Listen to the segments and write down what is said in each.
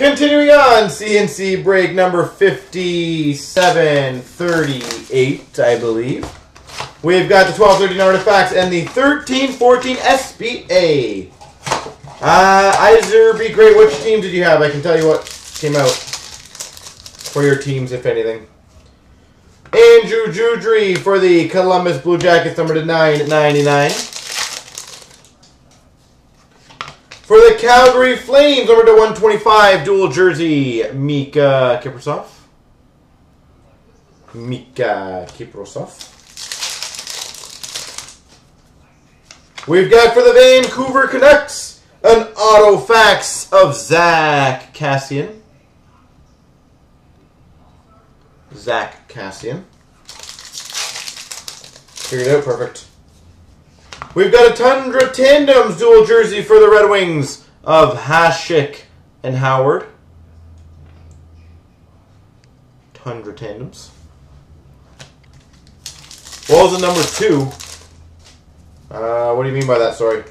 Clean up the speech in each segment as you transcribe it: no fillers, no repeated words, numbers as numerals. Continuing on, CNC break number 5738, I believe. We've got the 1213 Artifacts and the 1314 SBA. Iser, be great. Which team did you have? I can tell you what came out for your teams, if anything. Andrew Judry for the Columbus Blue Jackets, number to 999. For the Calgary Flames, number to 125, dual jersey, Mika Kiprusoff. We've got for the Vancouver Canucks an auto fax of Zach Kassian. Figured it out, perfect. We've got a Tundra Tandems dual jersey for the Red Wings of Hasek and Howard. Tundra Tandems. What was the number 2? What do you mean by that? Sorry.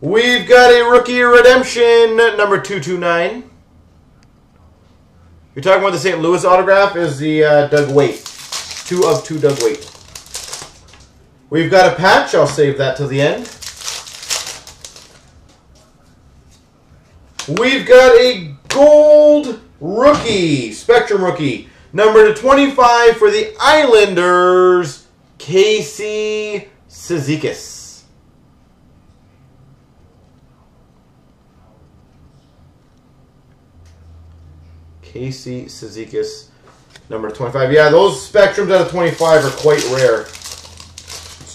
We've got a Rookie Redemption, number 229. You're talking about the St. Louis autograph is the Doug Waite. 2 of 2 Doug Waite. We've got a patch. I'll save that till the end. We've got a gold rookie, Spectrum rookie, number to 25 for the Islanders, Casey Sizikis. Casey Sizikis, number 25. Yeah, those Spectrums out of 25 are quite rare.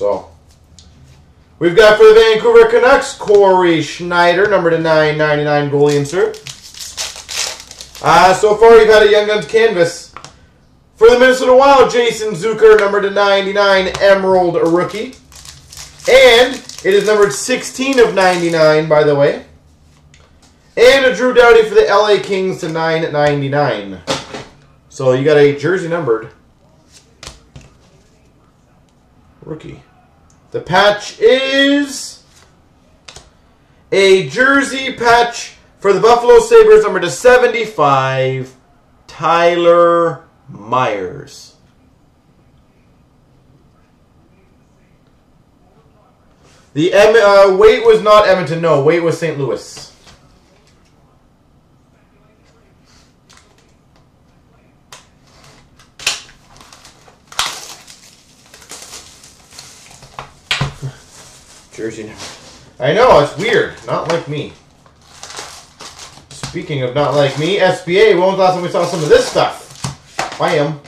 So, we've got for the Vancouver Canucks, Corey Schneider, number to 999 goalie insert. So far, you've had a Young Guns canvas. For the Minnesota Wild, Jason Zucker, number to 99, Emerald rookie. And it is numbered 16 of 99, by the way. And a Drew Doughty for the LA Kings to 999. So, you got a jersey numbered rookie. The patch is a jersey patch for the Buffalo Sabres, number to 75, Tyler Myers. The Waite was not Edmonton. No, Waite was St. Louis. Jersey number. I know, it's weird. Not like me. Speaking of not like me, SBA, when was the last time we saw some of this stuff? Bam.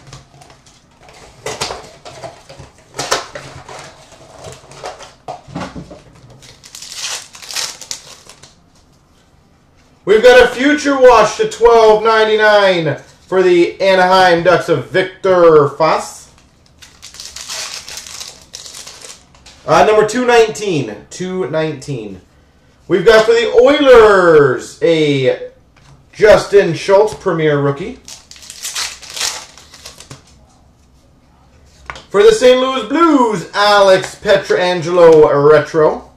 We've got a future watch to 12.99 for the Anaheim Ducks of Victor Foss. Number 219. 219. We've got for the Oilers a Justin Schultz, Premier rookie. For the St. Louis Blues, Alex Petrangelo, retro.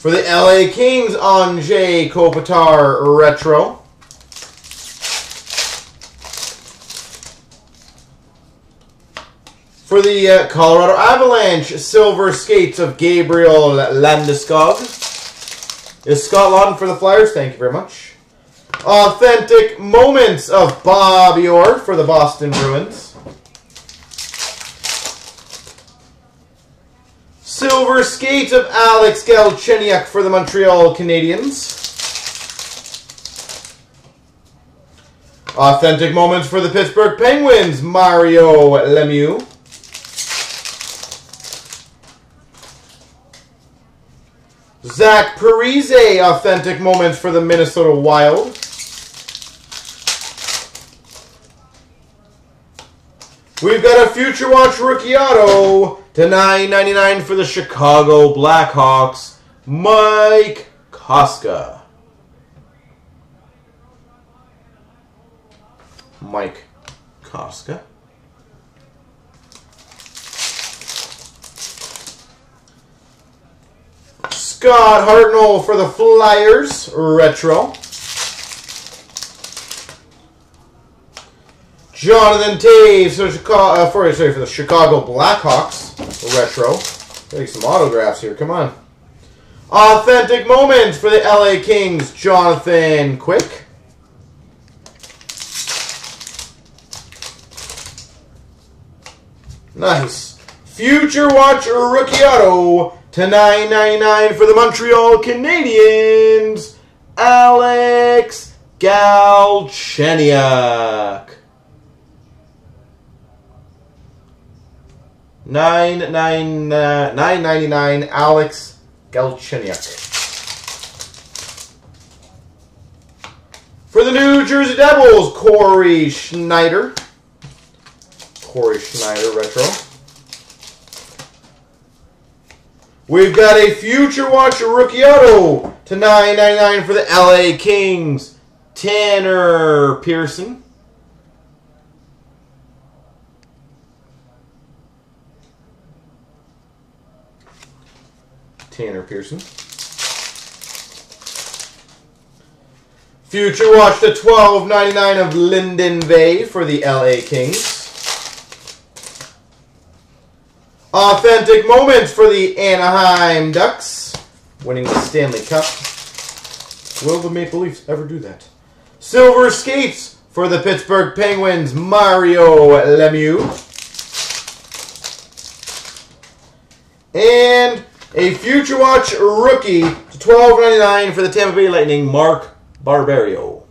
For the LA Kings, Anze Kopitar, retro. For the Colorado Avalanche, silver skates of Gabriel Landeskog. Is Scott Laughton for the Flyers? Thank you very much. Authentic moments of Bobby Orr for the Boston Bruins. Silver skates of Alex Galchenyuk for the Montreal Canadiens. Authentic moments for the Pittsburgh Penguins, Mario Lemieux. Zach Parise, authentic moments for the Minnesota Wild. We've got a Future Watch rookie auto to 9.99 for the Chicago Blackhawks, Mike Koska. Mike Koska. Scott Hartnell for the Flyers, retro. Jonathan Taves for the Chicago Blackhawks, retro. Take some autographs here, come on. Authentic moments for the LA Kings, Jonathan Quick. Nice. Future Watch Rookie Auto to $9.99 for the Montreal Canadiens, Alex Galchenyuk. $9.99 Alex Galchenyuk. For the New Jersey Devils, Corey Schneider. Corey Schneider retro. We've got a Future Watch Rookie Auto to $9.99 for the LA Kings, Tanner Pearson. Tanner Pearson. Future Watch to $12.99 of Lyndon Bay for the LA Kings. Authentic moments for the Anaheim Ducks, winning the Stanley Cup. Will the Maple Leafs ever do that? Silver skates for the Pittsburgh Penguins, Mario Lemieux. And a Future Watch rookie to $12.99 for the Tampa Bay Lightning, Mark Barberio.